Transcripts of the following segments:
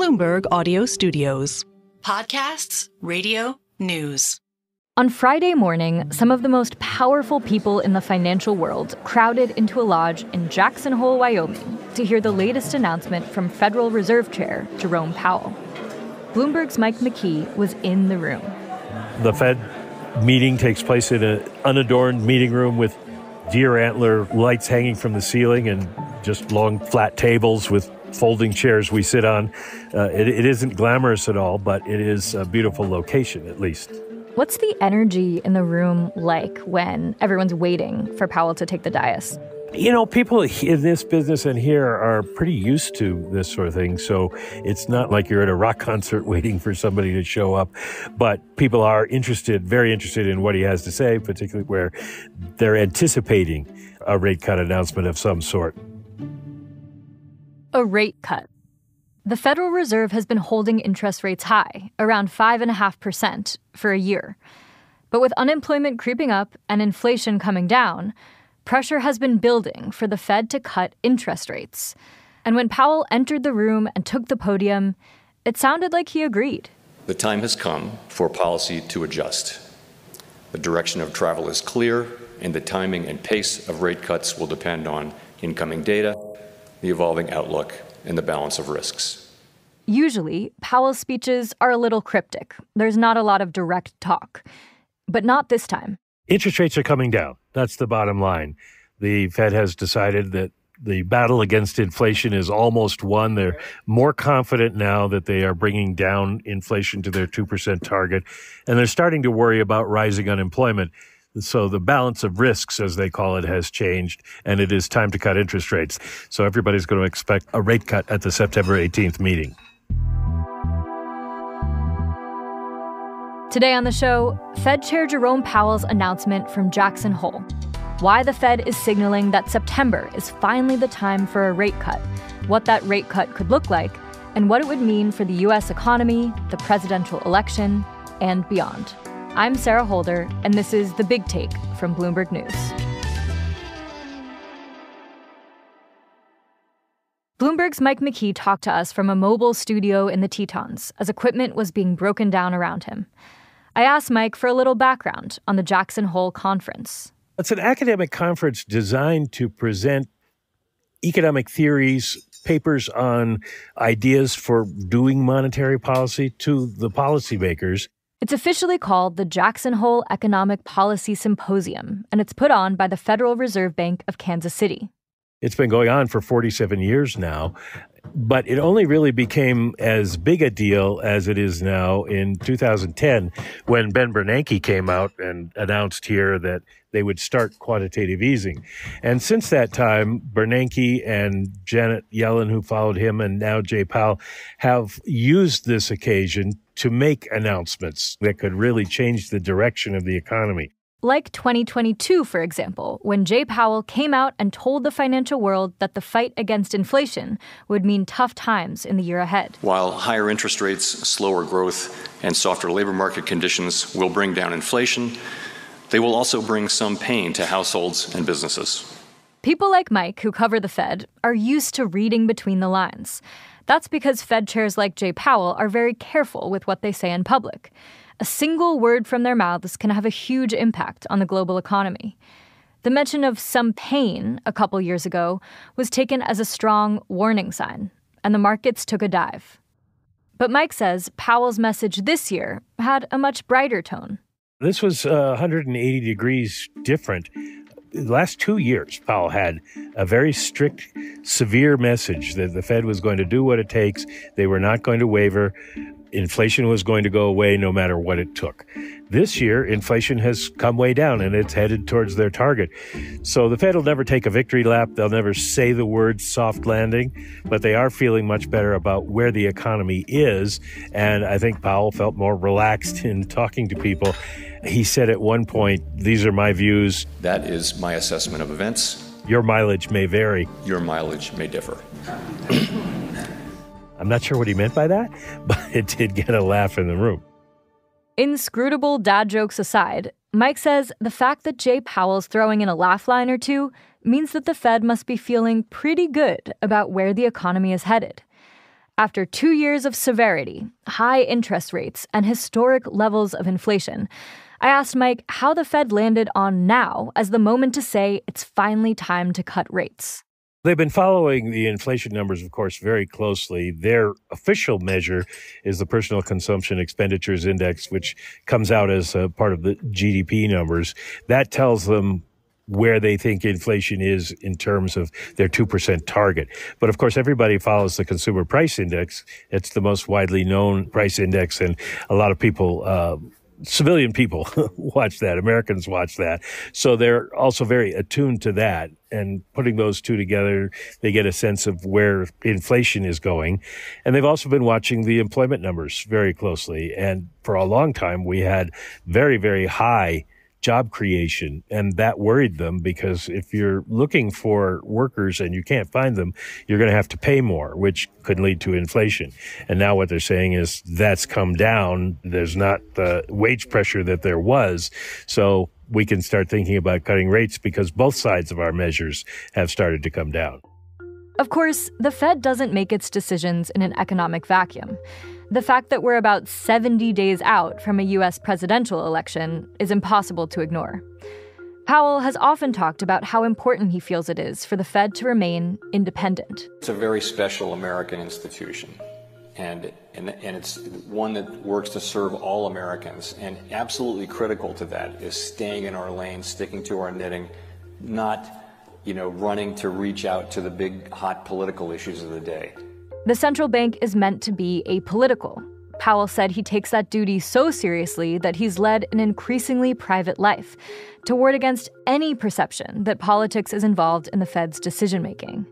Bloomberg Audio Studios. Podcasts, radio, news. On Friday morning, some of the most powerful people in the financial world crowded into a lodge in Jackson Hole, Wyoming, to hear the latest announcement from Federal Reserve Chair Jerome Powell. Bloomberg's Mike McKee was in the room. The Fed meeting takes place in an unadorned meeting room with deer antler lights hanging from the ceiling and just long, flat tables with folding chairs we sit on. It isn't glamorous at all, but it is a beautiful location, at least. What's the energy in the room like when everyone's waiting for Powell to take the dais? You know, people in this business and here are pretty used to this sort of thing, so it's not like you're at a rock concert waiting for somebody to show up. But people are interested, very interested in what he has to say, particularly where they're anticipating a rate cut announcement of some sort. A rate cut. The Federal Reserve has been holding interest rates high, around 5.5%, for a year. But with unemployment creeping up and inflation coming down, pressure has been building for the Fed to cut interest rates. And when Powell entered the room and took the podium, it sounded like he agreed. The time has come for policy to adjust. The direction of travel is clear, and the timing and pace of rate cuts will depend on incoming data, the evolving outlook, and the balance of risks. Usually, Powell's speeches are a little cryptic. There's not a lot of direct talk, but not this time. Interest rates are coming down. That's the bottom line. The Fed has decided that the battle against inflation is almost won. They're more confident now that they are bringing down inflation to their 2% target, and they're starting to worry about rising unemployment. So the balance of risks, as they call it, has changed, and it is time to cut interest rates. So everybody's going to expect a rate cut at the September 18th meeting. Today on the show, Fed Chair Jerome Powell's announcement from Jackson Hole, why the Fed is signaling that September is finally the time for a rate cut, what that rate cut could look like, and what it would mean for the U.S. economy, the presidential election, and beyond. I'm Sarah Holder, and this is The Big Take from Bloomberg News. Bloomberg's Mike McKee talked to us from a mobile studio in the Tetons as equipment was being broken down around him. I asked Mike for a little background on the Jackson Hole conference. It's an academic conference designed to present economic theories, papers on ideas for doing monetary policy to the policymakers. It's officially called the Jackson Hole Economic Policy Symposium, and it's put on by the Federal Reserve Bank of Kansas City. It's been going on for 47 years now, but it only really became as big a deal as it is now in 2010, when Ben Bernanke came out and announced here that they would start quantitative easing. And since that time, Bernanke and Janet Yellen, who followed him, and now Jay Powell, have used this occasion to make announcements that could really change the direction of the economy. Like 2022, for example, when Jay Powell came out and told the financial world that the fight against inflation would mean tough times in the year ahead. While higher interest rates, slower growth, and softer labor market conditions will bring down inflation, they will also bring some pain to households and businesses. People like Mike, who cover the Fed, are used to reading between the lines. That's because Fed chairs like Jay Powell are very careful with what they say in public. A single word from their mouths can have a huge impact on the global economy. The mention of some pain a couple years ago was taken as a strong warning sign, and the markets took a dive. But Mike says Powell's message this year had a much brighter tone. This was 180 degrees different. The last 2 years, Powell had a very strict, severe message that the Fed was going to do what it takes. They were not going to waver. Inflation was going to go away no matter what it took. This year, inflation has come way down, and it's headed towards their target. So the Fed will never take a victory lap. They'll never say the word soft landing, but they are feeling much better about where the economy is. And I think Powell felt more relaxed in talking to people. He said at one point, "These are my views. That is my assessment of events. Your mileage may vary. Your mileage may differ." I'm not sure what he meant by that, but it did get a laugh in the room. Inscrutable dad jokes aside, Mike says the fact that Jay Powell's throwing in a laugh line or two means that the Fed must be feeling pretty good about where the economy is headed. After 2 years of severity, high interest rates, and historic levels of inflation, I asked Mike how the Fed landed on now as the moment to say it's finally time to cut rates. They've been following the inflation numbers, of course, very closely. Their official measure is the Personal Consumption Expenditures Index, which comes out as a part of the GDP numbers. That tells them where they think inflation is in terms of their 2% target. But of course, everybody follows the Consumer Price Index. It's the most widely known price index, and a lot of people, civilian people watch that. Americans watch that. So they're also very attuned to that. And putting those two together, they get a sense of where inflation is going. And they've also been watching the employment numbers very closely. And for a long time, we had very, very high job creation. And that worried them, because if you're looking for workers and you can't find them, you're going to have to pay more, which could lead to inflation. And now what they're saying is that's come down. There's not the wage pressure that there was. So we can start thinking about cutting rates, because both sides of our measures have started to come down. Of course, the Fed doesn't make its decisions in an economic vacuum. The fact that we're about 70 days out from a U.S. presidential election is impossible to ignore. Powell has often talked about how important he feels it is for the Fed to remain independent. It's a very special American institution, and it's one that works to serve all Americans. And absolutely critical to that is staying in our lane, sticking to our knitting, not, running to reach out to the big, hot political issues of the day. The central bank is meant to be apolitical. Powell said he takes that duty so seriously that he's led an increasingly private life, to ward against any perception that politics is involved in the Fed's decision-making.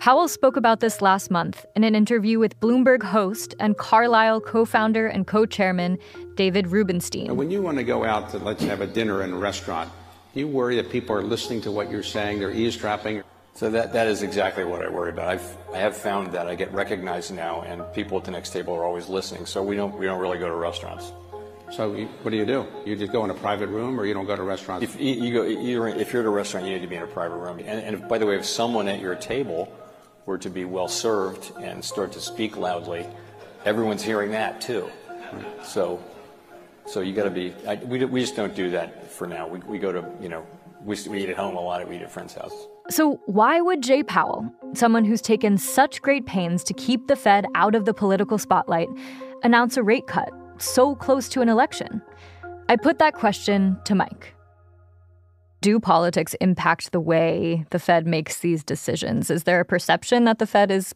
Powell spoke about this last month in an interview with Bloomberg host and Carlyle co-founder and co-chairman David Rubenstein. And when you want to go out to, let's have a dinner in a restaurant, you worry that people are listening to what you're saying, they're eavesdropping. So that is exactly what I worry about. I have found that I get recognized now, and people at the next table are always listening. So we don't really go to restaurants. So what do? You just go in a private room, or you don't go to restaurants? If if you're at a restaurant, you need to be in a private room. And if, by the way, if someone at your table were to be well served and start to speak loudly, everyone's hearing that too. Right. So you got to be. We just don't do that for now. We go to we eat at home a lot. We eat at friends' houses. So why would Jay Powell, someone who's taken such great pains to keep the Fed out of the political spotlight, announce a rate cut so close to an election? I put that question to Mike. Do politics impact the way the Fed makes these decisions? Is there a perception that the Fed is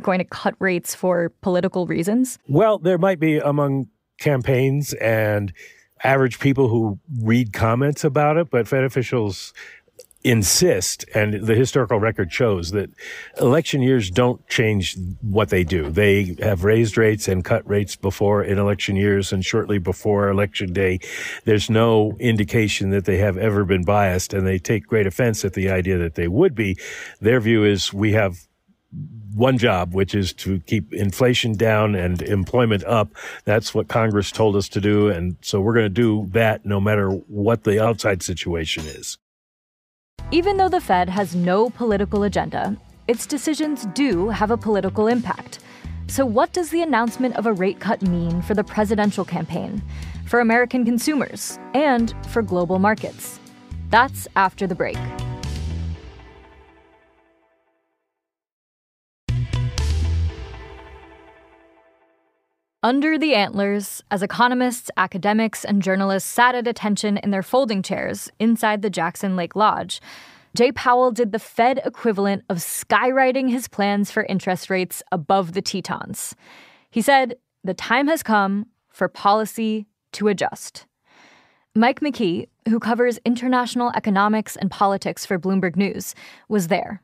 going to cut rates for political reasons? Well, there might be among campaigns and average people who read comments about it, but Fed officials insist, and the historical record shows that election years don't change what they do. They have raised rates and cut rates before in election years and shortly before Election Day. There's no indication that they have ever been biased, and they take great offense at the idea that they would be. Their view is we have one job, which is to keep inflation down and employment up. That's what Congress told us to do, and so we're going to do that no matter what the outside situation is. Even though the Fed has no political agenda, its decisions do have a political impact. So what does the announcement of a rate cut mean for the presidential campaign, for American consumers, and for global markets? That's after the break. Under the antlers, as economists, academics, and journalists sat at attention in their folding chairs inside the Jackson Lake Lodge, Jay Powell did the Fed equivalent of skywriting his plans for interest rates above the Tetons. He said, the time has come for policy to adjust. Mike McKee, who covers international economics and politics for Bloomberg News, was there.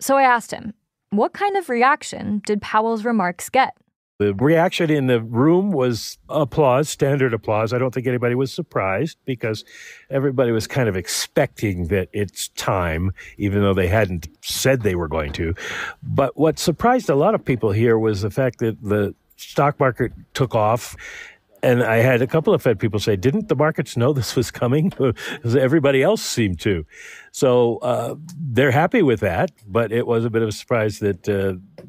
So I asked him, what kind of reaction did Powell's remarks get? The reaction in the room was applause, standard applause. I don't think anybody was surprised, because everybody was kind of expecting that it's time, even though they hadn't said they were going to. But what surprised a lot of people here was the fact that the stock market took off. And I had a couple of Fed people say, didn't the markets know this was coming? Because everybody else seemed to. So they're happy with that. But it was a bit of a surprise that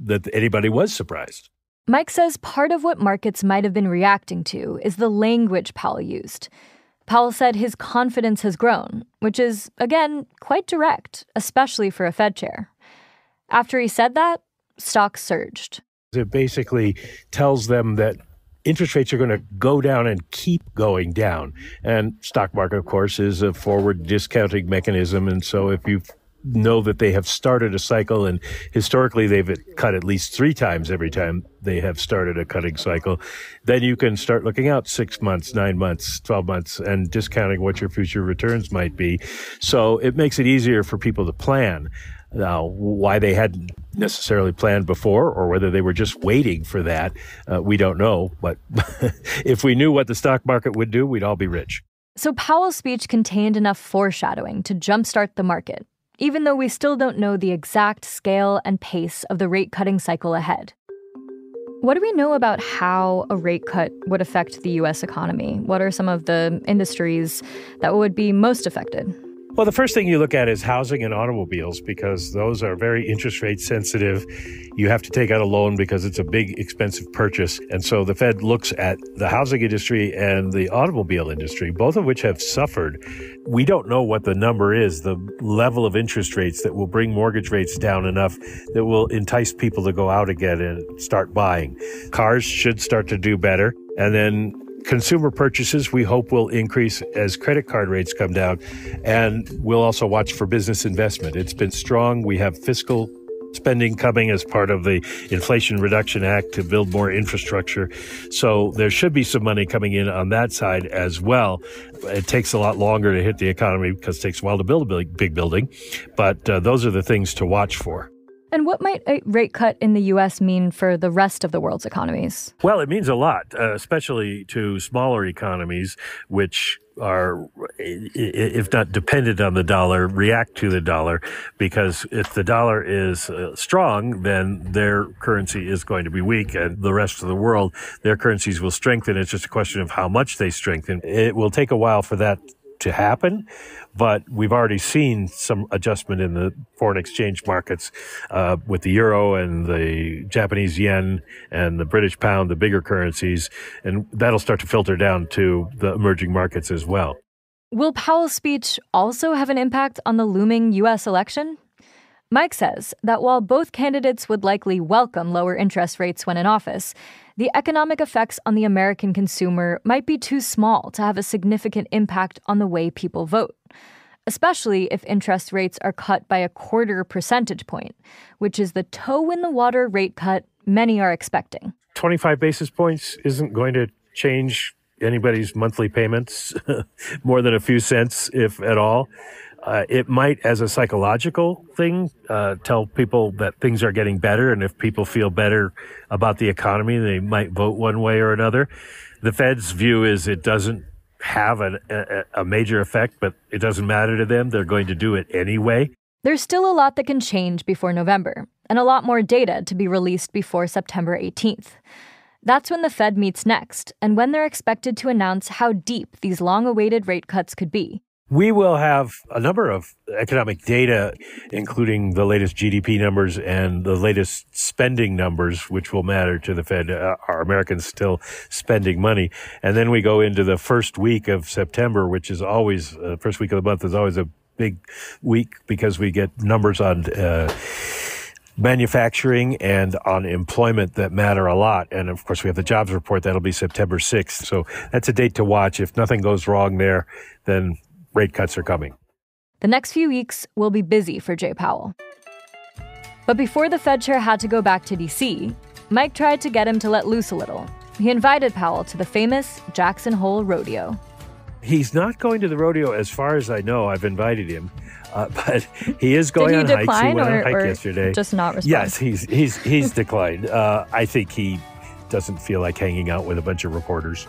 that anybody was surprised. Mike says part of what markets might have been reacting to is the language Powell used. Powell said his confidence has grown, which is, again, quite direct, especially for a Fed chair. After he said that, stocks surged. It basically tells them that interest rates are going to go down and keep going down. And stock market, of course, is a forward discounting mechanism. And so if you know that they have started a cycle, and historically they've cut at least three times every time they have started a cutting cycle, then you can start looking out 6 months, 9 months, 12 months, and discounting what your future returns might be. So it makes it easier for people to plan. Now, why they hadn't necessarily planned before, or whether they were just waiting for that, we don't know. But if we knew what the stock market would do, we'd all be rich. So Powell's speech contained enough foreshadowing to jumpstart the market, even though we still don't know the exact scale and pace of the rate-cutting cycle ahead. What do we know about how a rate cut would affect the U.S. economy? What are some of the industries that would be most affected? Well, the first thing you look at is housing and automobiles, because those are very interest rate sensitive. You have to take out a loan because it's a big, expensive purchase. And so the Fed looks at the housing industry and the automobile industry, both of which have suffered. We don't know what the number is, the level of interest rates that will bring mortgage rates down enough that will entice people to go out again and start buying. Cars should start to do better. And then consumer purchases, we hope, will increase as credit card rates come down. And we'll also watch for business investment. It's been strong. We have fiscal spending coming as part of the Inflation Reduction Act to build more infrastructure. So there should be some money coming in on that side as well. It takes a lot longer to hit the economy because it takes a while to build a big building. But those are the things to watch for. And what might a rate cut in the U.S. mean for the rest of the world's economies? Well, it means a lot, especially to smaller economies, which are, if not dependent on the dollar, react to the dollar. Because if the dollar is strong, then their currency is going to be weak. And the rest of the world, their currencies will strengthen. It's just a question of how much they strengthen. It will take a while for that to happen, but we've already seen some adjustment in the foreign exchange markets with the euro and the Japanese yen and the British pound, the bigger currencies, and that'll start to filter down to the emerging markets as well. Will Powell's speech also have an impact on the looming U.S. election? Mike says that while both candidates would likely welcome lower interest rates when in office, the economic effects on the American consumer might be too small to have a significant impact on the way people vote, especially if interest rates are cut by a 0.25 percentage point, which is the toe-in-the-water rate cut many are expecting. 25 basis points isn't going to change anybody's monthly payments more than a few cents, if at all. It might, as a psychological thing, tell people that things are getting better. And if people feel better about the economy, they might vote one way or another. The Fed's view is it doesn't have a major effect, but it doesn't matter to them. They're going to do it anyway. There's still a lot that can change before November, and a lot more data to be released before September 18th. That's when the Fed meets next, and when they're expected to announce how deep these long-awaited rate cuts could be. We will have a number of economic data, including the latest GDP numbers and the latest spending numbers, which will matter to the Fed. Are Americans still spending money? And then we go into the first week of September, which is always, the first week of the month is always a big week because we get numbers on manufacturing and on employment that matter a lot. And of course, we have the jobs report. That'll be September 6th. So that's a date to watch. If nothing goes wrong there, then rate cuts are coming. The next few weeks will be busy for Jay Powell. But before the Fed chair had to go back to D.C., Mike tried to get him to let loose a little. He invited Powell to the famous Jackson Hole rodeo. He's not going to the rodeo, as far as I know. I've invited him. But he is going on hikes. He went on a hike yesterday. Just not respond? Yes, he's declined. I think he doesn't feel like hanging out with a bunch of reporters.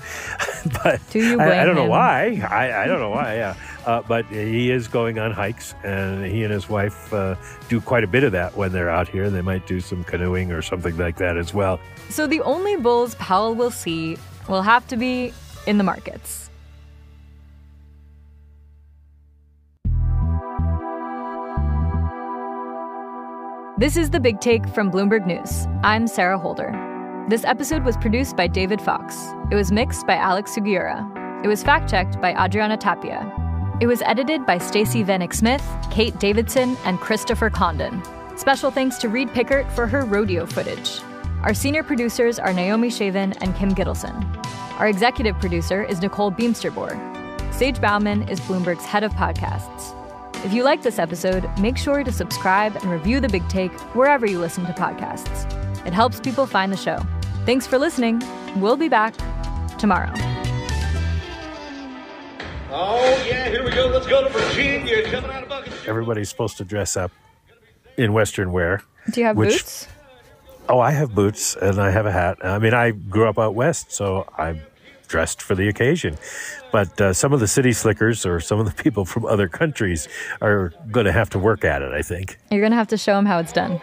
But do you blame him? I don't know why. I don't know why, yeah. But he is going on hikes, and he and his wife do quite a bit of that when they're out here. They might do some canoeing or something like that as well. So the only bulls Powell will see will have to be in the markets. This is The Big Take from Bloomberg News. I'm Sarah Holder. This episode was produced by David Fox. It was mixed by Alex Sugiura. It was fact-checked by Adriana Tapia. It was edited by Stacy Vanek Smith, Kate Davidson, and Christopher Condon. Special thanks to Reed Pickert for her rodeo footage. Our senior producers are Naomi Shavin and Kim Gittleson. Our executive producer is Nicole Beamsterboer. Sage Bauman is Bloomberg's head of podcasts. If you like this episode, make sure to subscribe and review The Big Take wherever you listen to podcasts. It helps people find the show. Thanks for listening. We'll be back tomorrow. Oh, yeah, here we go. Let's go to Virginia. Coming out of Bucket. Everybody's supposed to dress up in Western wear. Do you have boots? Oh, I have boots, and I have a hat. I mean, I grew up out West, so I'm dressed for the occasion. But some of the city slickers or some of the people from other countries are going to have to work at it, I think. You're going to have to show them how it's done.